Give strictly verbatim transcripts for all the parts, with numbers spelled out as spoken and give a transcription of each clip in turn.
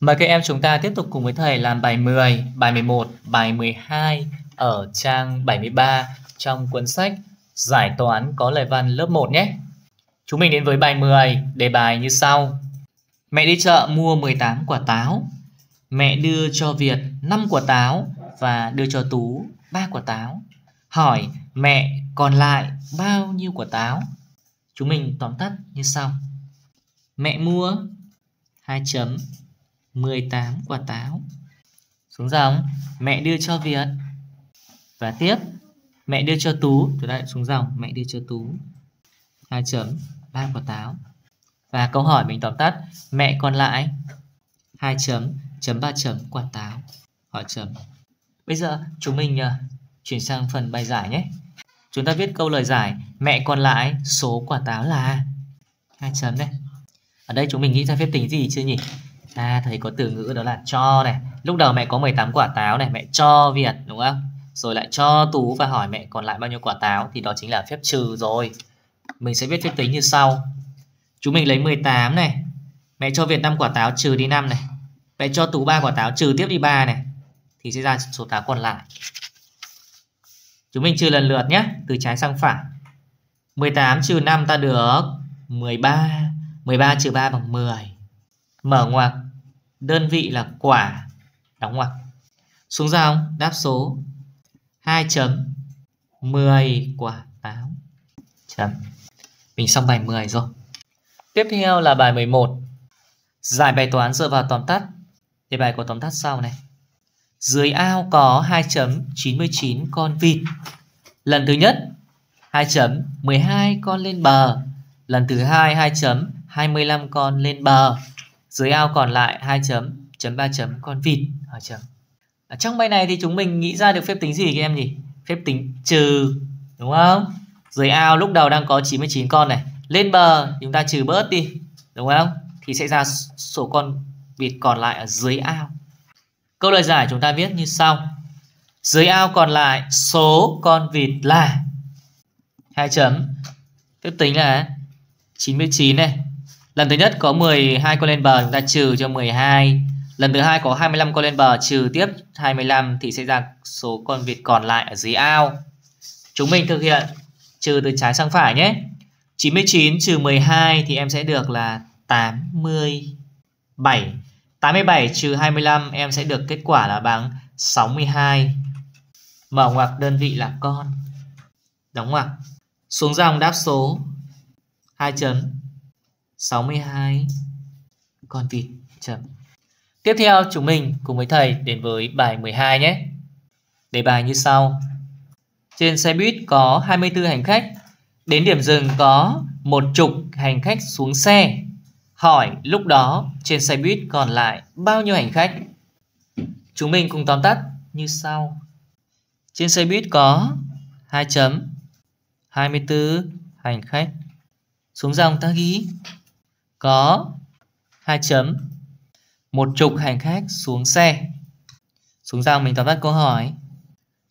Mời các em chúng ta tiếp tục cùng với thầy làm bài mười, bài mười một, bài mười hai ở trang bảy mươi ba trong cuốn sách Giải toán có lời văn lớp một nhé. Chúng mình đến với bài mười, đề bài như sau. Mẹ đi chợ mua mười tám quả táo. Mẹ đưa cho Việt năm quả táo và đưa cho Tú ba quả táo. Hỏi mẹ còn lại bao nhiêu quả táo? Chúng mình tóm tắt như sau. Mẹ mua hai chấm mười tám quả táo. Xuống dòng, mẹ đưa cho Việt. Và tiếp, mẹ đưa cho Tú. Từ đây xuống dòng, mẹ đưa cho Tú hai chấm ba quả táo. Và câu hỏi mình tóm tắt, mẹ còn lại hai chấm chấm ba chấm quả táo. Hỏi chấm. Bây giờ chúng mình uh, chuyển sang phần bài giải nhé. Chúng ta viết câu lời giải mẹ còn lại số quả táo là hai chấm này. Ở đây chúng mình nghĩ ra phép tính gì chưa nhỉ? À, thầy có từ ngữ đó là cho này. Lúc đầu mẹ có mười tám quả táo này, mẹ cho Việt đúng không? Rồi lại cho Tú và hỏi mẹ còn lại bao nhiêu quả táo. Thì đó chính là phép trừ rồi. Mình sẽ viết phép tính như sau. Chúng mình lấy mười tám này, mẹ cho Việt năm quả táo trừ đi năm này, mẹ cho Tú ba quả táo trừ tiếp đi ba này, thì sẽ ra số táo còn lại. Chúng mình trừ lần lượt nhé, từ trái sang phải. mười tám trừ năm ta được mười ba. mười ba trừ ba bằng mười. Mở ngoặc, đơn vị là quả, đóng ngoặc. Xuống dòng, đáp số hai chấm mười quả táo. Chấm. Mình xong bài mười rồi. Tiếp theo là bài mười một. Giải bài toán dựa vào tóm tắt. Đề bài có tóm tắt sau này. Dưới ao có hai chấm chín mươi chín con vịt. Lần thứ nhất, hai chấm mười hai con lên bờ. Lần thứ hai, hai chấm hai mươi lăm con lên bờ. Dưới ao còn lại hai chấm chấm ba chấm con vịt. Hỏi chấm. Ở trong bài này thì chúng mình nghĩ ra được phép tính gì các em nhỉ? Phép tính trừ đúng không? Dưới ao lúc đầu đang có chín mươi chín con này, lên bờ chúng ta trừ bớt đi đúng không? Thì sẽ ra số con vịt còn lại ở dưới ao. Câu lời giải chúng ta viết như sau. Dưới ao còn lại số con vịt là hai chấm phép tính là chín mươi chín này. Lần thứ nhất có mười hai con lên bờ, chúng ta trừ cho mười hai. Lần thứ hai có hai mươi lăm con lên bờ, trừ tiếp hai mươi lăm thì sẽ ra số con vịt còn lại ở dưới ao. Chúng mình thực hiện trừ từ trái sang phải nhé. chín mươi chín trừ mười hai thì em sẽ được là tám mươi bảy. tám mươi bảy trừ hai mươi lăm em sẽ được kết quả là bằng sáu mươi hai. Mở ngoặc đơn vị là con. Đóng ngoặc. Xuống dòng đáp số hai chấm sáu mươi hai con vịt. Chấm. Tiếp theo chúng mình cùng với thầy đến với bài mười hai nhé. Đề bài như sau. Trên xe buýt có hai mươi tư hành khách. Đến điểm dừng có một chục hành khách xuống xe. Hỏi lúc đó trên xe buýt còn lại bao nhiêu hành khách? Chúng mình cùng tóm tắt như sau. Trên xe buýt có hai chấm hai mươi tư hành khách. Xuống dòng ta ghi có hai chấm một chục hành khách xuống xe. Xuống dòng mình tóm tắt câu hỏi.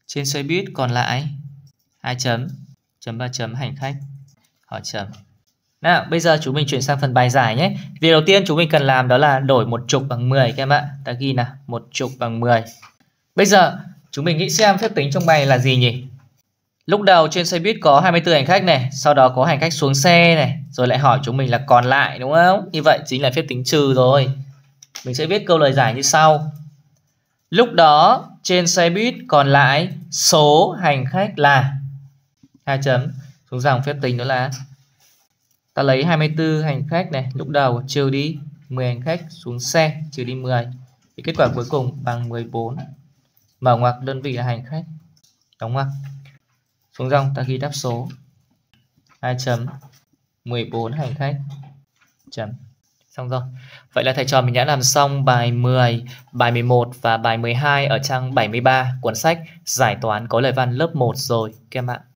Trên xe buýt còn lại hai chấm chấm ba chấm hành khách. Hỏi chấm. Nào bây giờ chúng mình chuyển sang phần bài giải nhé. Việc đầu tiên chúng mình cần làm đó là đổi một chục bằng mười các em ạ. Ta ghi nào, một chục bằng mười. Bây giờ chúng mình nghĩ xem phép tính trong bài là gì nhỉ? Lúc đầu trên xe buýt có hai mươi tư hành khách này, sau đó có hành khách xuống xe này, rồi lại hỏi chúng mình là còn lại đúng không? Như vậy chính là phép tính trừ rồi. Mình sẽ viết câu lời giải như sau. Lúc đó trên xe buýt còn lại số hành khách là hai chấm. Xuống dòng phép tính đó là ta lấy hai mươi tư hành khách này, lúc đầu trừ đi mười hành khách xuống xe, trừ đi mười. Thì kết quả cuối cùng bằng mười bốn. Mở ngoặc đơn vị là hành khách. Đóng ngoặc. Xuống dòng ta ghi đáp số hai chấm mười bốn hành khách. Chấm. Xong rồi. Vậy là thầy trò mình đã làm xong bài mười, bài mười một và bài mười hai ở trang bảy mươi ba cuốn sách Giải toán có lời văn lớp một rồi các em ạ.